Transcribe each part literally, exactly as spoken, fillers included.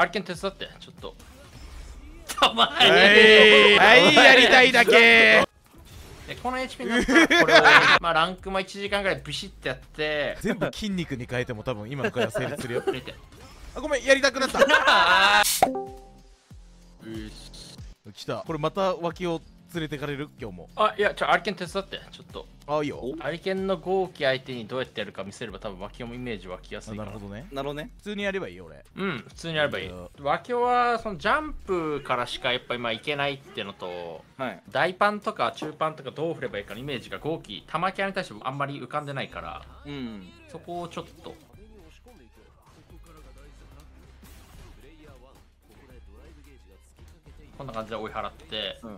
アリケン手伝ってちょっとたまにはいやりたいだけでこの エイチピー になったらこれをまあランクもいちじかんぐらいビシッてやって全部筋肉に変えても多分今のから成立するよあごめんやりたくなった来たこれまた脇を連れてかれる今日もあいやちょアリケン手伝ってちょっとあいいよアリケンの豪気相手にどうやってやるか見せれば多分脇をイメージ湧きやすいからなるほどねなるほどね普通にやればいいよ俺うん普通にやればいい脇をはそのジャンプからしかやっぱ今いけないってのと、はい、大パンとか中パンとかどう振ればいいかのイメージが豪気玉キャラに対してあんまり浮かんでないからうんそこをちょっとこんな感じで追い払って、うん、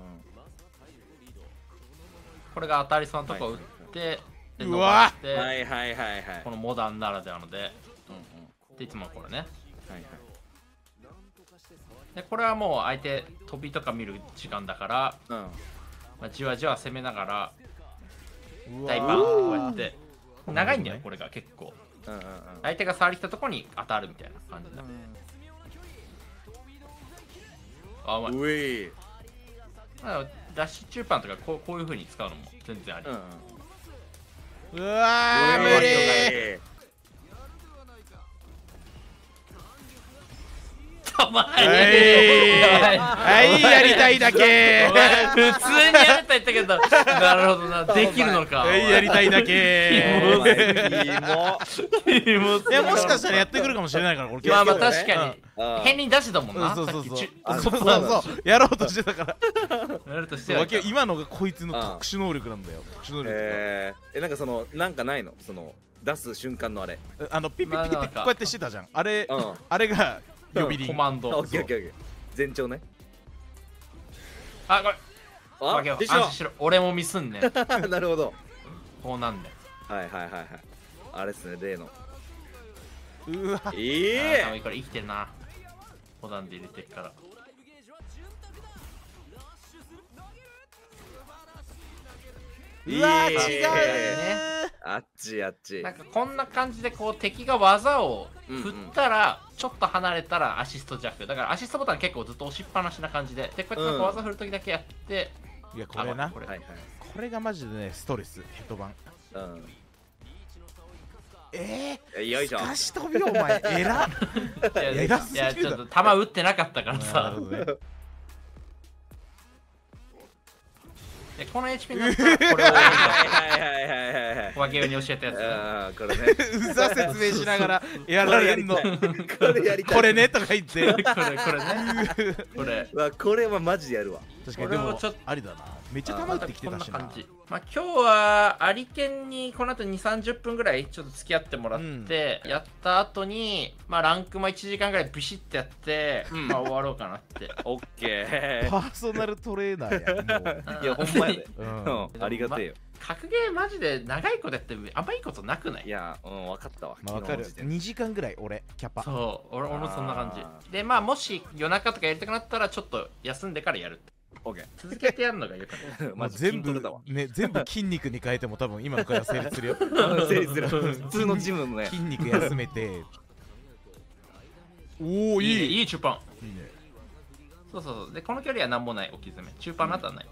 これが当たりそうなとこを打ってうわっはいはいはいはいこのモダンならではので、うん、でいつもこれねはい、はい、でこれはもう相手飛びとか見る時間だから、うんまあ、じわじわ攻めながら大パンこうやって長いんだよこれが結構、うんうんうん、相手が触りきたとこに当たるみたいな感じだね、うんあうまいダッシュ中パンとかこ う, こういう風に使うのも全然あり、うん、うわー無理たまにはいやりたいだけ普通にやりたいって言ったけどなるほどなできるのかやりたいだけいやもしかしたらやってくるかもしれないから俺まあまあ確かに変に出しだもんなそうそうそうそうそうやろうとしてたからやるとしてわけ今のがこいつの特殊能力なんだよ特殊能力えなんかそのなんかないのその出す瞬間のあれあのピピピってこうやってしてたじゃんあれあれが呼び鈴コマンド全長ねあこれ俺もミスんねなるほどこうなんねはいはいはいはいあれっすね例のうわええこれ生きてるなモダンで入れてるからうわ違うねあっちあっちなんかこんな感じでこう敵が技を振ったらちょっと離れたらアシスト弱だからアシストボタン結構ずっと押しっぱなしな感じででこうやって技振るときだけやっていやこれなこれがマジでねストレスヘッドバンええすかし飛びお前えらいやちょっと弾打ってなかったからさこの エイチピー になったらこれを小分け用に教えたやつこれねうざ説明しながらやられんのこれねとか言ってこれこれねこれはこれはマジでやるわ確かにでもちょっとありだなめっちゃ溜まってきてたしなまあ今日はアリケンにこの後にじゅうさんじゅっぷんぐらいちょっと付き合ってもらってやった後にまあランクもいちじかんぐらいビシッてやってまあ終わろうかなってオッケーパーソナルトレーナーやいやほんまやでありがてえよ格ゲーマジで長いことやってあんまいいことなくないいやうん分かったわ分かるにじかんぐらい俺キャパそう俺もそんな感じでまあもし夜中とかやりたくなったらちょっと休んでからやる続けてやるのがよかった。まあ全部ね全部筋肉に変えても多分今のから成立するよ。成立する。普通のジムのね。筋肉休めて。おおいいいい中パン。いいね。そうそうそうでこの距離はなんもない置き詰め中パンなどはない。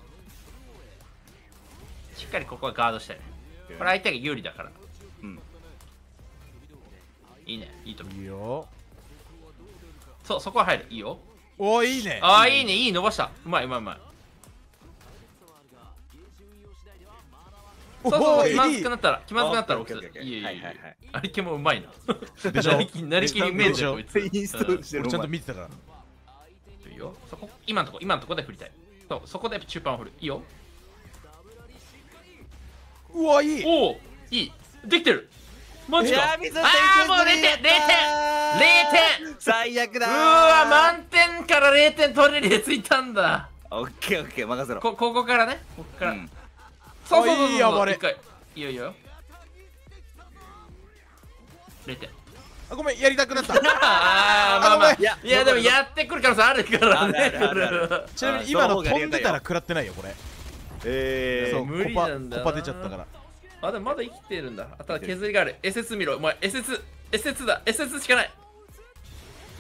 しっかりここはガードしてね。これ相手が有利だから。うん。いいねいいと思う。いいよ。そうそこは入るいいよ。おいいねああいいねいい伸ばしたうまいうまいうまいそうそう気まずくなったら気まずくなったら押すいいいいいいあれけもうまいなでしょなりきりメイジャーこいつインストールしてるちゃんと見てたからいいよそこ今のとこ今のとこで振りたいそうそこで中盤を振るいいようわいいおおいいできてるマジかああもうれいてんれいてんれいてん最悪だうわ満点かられいてん取れるやついたんだオッケーオッケー任せろここからねここからそうそうそうそう一回いいよいいよれいてんあごめんやりたくなったあごめんいやでもやってくる可能性あるからねちなみに今の飛んでたら食らってないよこれええ無理なんだコパ出ちゃったからあ、でもまだ生きてるんだ。あ、ただ削りがある。エセツ見ろ。お前、エセツ、エセツだ。エセツしかない。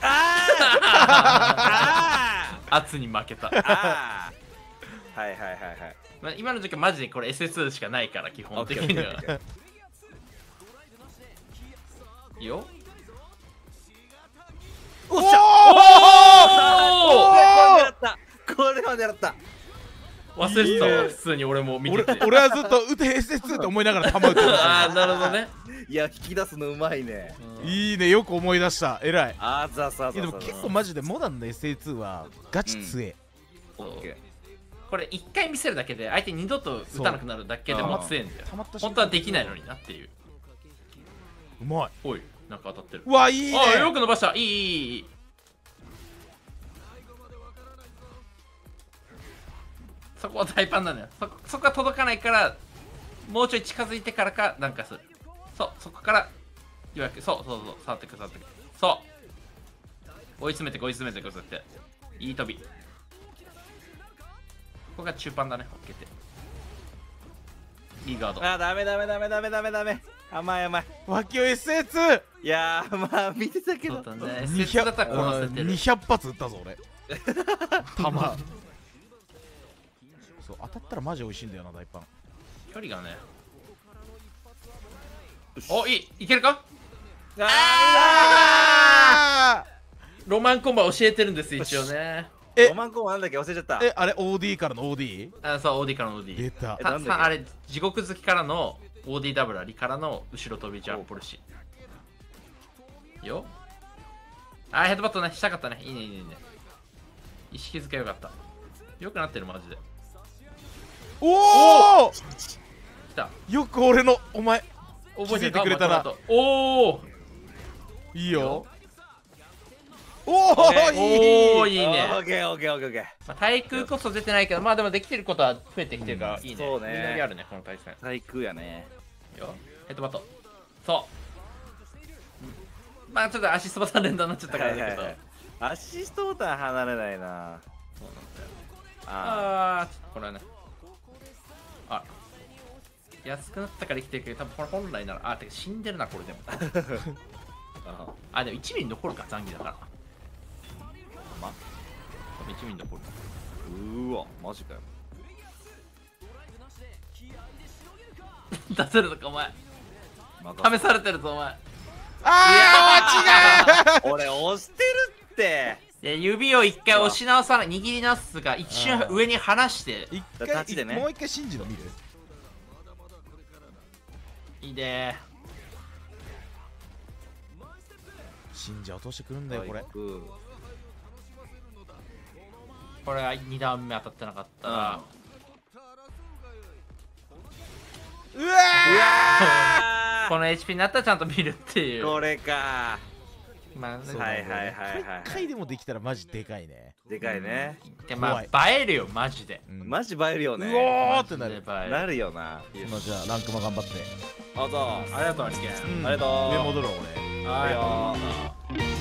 ああ圧に負けた。あはいはいはいはい、まあ、今の時はマジでこれ エスエス しかないから基本的には。いいよ。おっしゃ、おおお、これは狙った、忘れてたわ、普通に俺も見てて、俺はずっと「打て エスエス」と思いながら弾打ってた。ああなるほどね。いや引き出すのうまいね。いいね、よく思い出した、えらい。あざざざ。でも結構マジでモダンの エスエーツー はガチ強え。これいっかい見せるだけで相手二度と打たなくなるだけでも強えんだよ、本当はできないのになっていう。うまい。おい、なんか当たってる。うわ、いいね。あ、よく伸ばした。いいいいいい。そこは大パンなんだよ。そこ、そこは届かないから、もうちょい近づいてからか、なんかする。そう、そこから、ようやく、そうそうそう、触ってく、触ってく。そう。追い詰めて、追い詰めて、こうやって。いい飛び。ここが中パンだね、オッケーって。いいガード。あ、ダメダメダメダメダメダメ。甘い甘い。脇を エスエーツー! いやー、まあ、見てたけど。そうだね、エスエーツーだったらこうなせてる。にひゃく発撃ったぞ、俺。弾。当たったらマジ美味しいんだよな、大パン。距離がね。お、いい、いけるか。ああロマンコンバ教えてるんです、一応ね。え、ロマンコンバなんだっけ、忘れちゃった。え、あれ オーディー からの オーディー? あ、そう、オーディー からの オーディー。出た。あれ、地獄好きからの オーディー ダブラリからの後ろ飛びジャンプルシー。よ。あ、ヘッドバットね、したかったね。いいね、いいね、いいね。意識づけよかった。よくなってる、マジで。おお来た。よく俺のお前覚えててくれたな。おおいいよ。おおいいね。オッケーオッケーオッケーオッケー。対空こそ出てないけど、まあでもできてることは増えてきてるからいいね。そうね、みんなにあるね、この対戦。対空やね。よ、ヘッドバット。そう、まあちょっとアシストボタン連打になっちゃったからだけど、アシストボタン離れないな。そうなんだよ。ああこれはね、あ、安くなったから生きてるけど、多分これ本来なら、あ、てか死んでるな、これでも。あ、でもいちミリ残るか、残儀だから。ま、多分いちミリ残るか。うーわ、マジかよ。出せるのか、お前。試されてるぞ、お前。あー、間違え。俺、押してるって。で指を一回押し直さない、握り直すが一瞬上に離して一回でね、もう一回信じの見る。いいね、信じ落としてくるんだよこれ。これはに段目当たってなかったら、うわーこの エイチピー になったらちゃんと見るっていう。これかまあ、はいはいはいはい。一回でもできたらマジでかいね。でかいね。でまあ映えるよマジで。マジ映えるよね。うおーってなる。なるよな。今じゃあランクも頑張って。あとありがとうアリケン。ありがとう。上戻ろう俺。はいよ。